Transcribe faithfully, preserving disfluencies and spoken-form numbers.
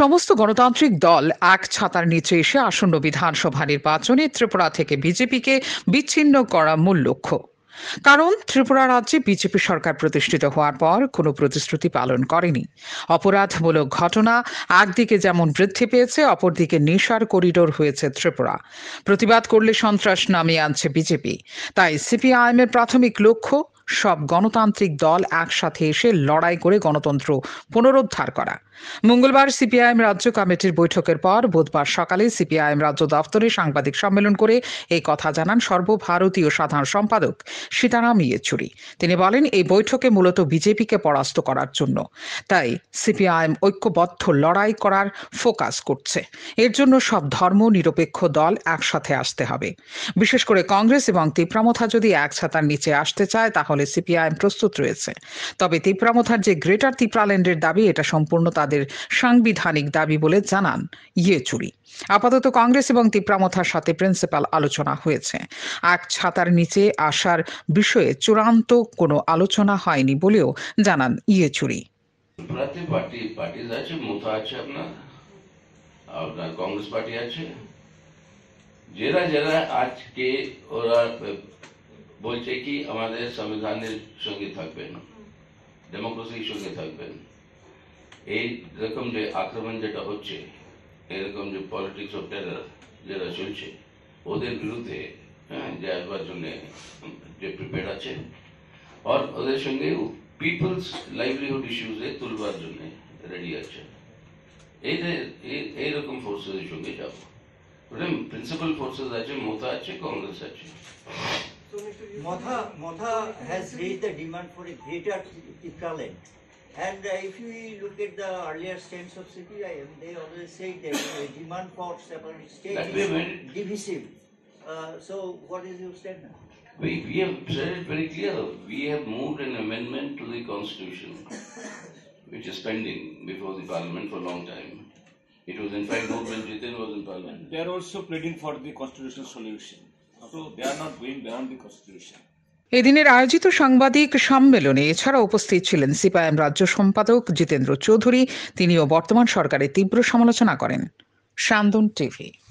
সমস্ত গণতান্ত্রিক দল এক ছাতার নিচে এসে আসন্ন বিধানসভা নির্বাচনে ত্রিপুরা থেকে বিজেপিকে বিচ্ছিন্ন করা মূল লক্ষ্য। কারণ ত্রিপুরা রাজ্যে বিজেপি সরকার প্রতিষ্ঠিত হওয়ার পর কোনো প্রতিশ্রুতি পালন করেনি। অপরাধমূলক ঘটনা একদিকে যেমন বৃদ্ধি পেয়েছে, অপরদিকে নেশার করিডোর হয়েছে ত্রিপুরা। প্রতিবাদ করলে সন্ত্রাস নামিয়ে আনছে বিজেপি। তাই সিপিআইএম এর প্রাথমিক লক্ষ্য সব গণতান্ত্রিক দল একসাথে এসে লড়াই করে গণতন্ত্র পুনরুদ্ধার করা। মঙ্গলবার সিপিআইএম রাজ্য কমিটির বৈঠকের পর বুধবার সকালে সিপিআইএম রাজ্য দপ্তরে সাংবাদিক সম্মেলন করে এই কথা জানান সর্বভারতীয় সাধারণ সম্পাদক সীতারাম ইয়েচুরি। তিনি বলেন, এই বৈঠকে মূলত বিজেপিকে পরাস্ত করার জন্য, তাই সিপিআইএম ঐক্যবদ্ধ লড়াই করার ফোকাস করছে। এর জন্য সব ধর্ম নিরপেক্ষ দল একসাথে আসতে হবে। বিশেষ করে কংগ্রেস এবং টিপ্রামথার যদি এক ছাতার নিচে আসতে চায় তাহলে সিপিআইএম প্রস্তুত রয়েছে। তবে টিপ্রামথার যে গ্রেটার ত্রিপুরাল্যান্ডের দাবি, এটা সম্পূর্ণ তাদের সাংবিধানিক দাবি বলে জানান ইয়েচুরি। আপাতত কংগ্রেস এবং টিপ্রামথার সাথে প্রিন্সিপাল আলোচনা হয়েছে। এক ছাতার নিচে আসার বিষয়ে চূড়ান্ত কোনো আলোচনা হয়নি বলেও জানান ইয়েচুরি। বলছে কি আমাদের সংবিধানের সঙ্গে থাকবেন, ডেমোক্রেসির সঙ্গে থাকবেন। এইরকম যে আক্রমণ যেটা হচ্ছে, এরকম যে পলিটিক্স অফ টেরর যেটা চলছে, ওদের বিরুদ্ধে হ্যাঁ যে আসবার জন্য যে প্রিপেয়ার আছে, আর ওদের সঙ্গে পিপলস লাইভলিহুড ইস্যুসে তুলবার জন্য রেডি আছে। এই যে এইরকম ফোর্সেসের সঙ্গে যাব, প্রিন্সিপাল ফোর্সেস আছে, মোথা আছে, কংগ্রেস আছে। Motha, Motha has raised the demand for a greater equivalent. And uh, if we look at the earlier stance of C P I M, they always say that the uh, demand for separate states is divisive. Uh, so, what is your stand now? We, we have said it very clear. We have moved an amendment to the Constitution, which is pending before the Parliament for a long time. It was in fact moved when Jiten was in Parliament. They are also pleading for the constitutional solution. So they are not going beyond the constitution. এদিনের আয়োজিত সাংবাদিক সম্মেলনে এছাড়া উপস্থিত ছিলেন CPIM রাজ্য সম্পাদক জিতেন্দ্র চৌধুরী। তিনিও বর্তমান সরকারের তীব্র সমালোচনা করেন। শান্তন টিভি।